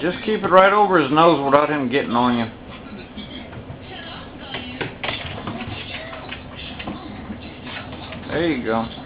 Just keep it right over his nose without him getting on you. There you go.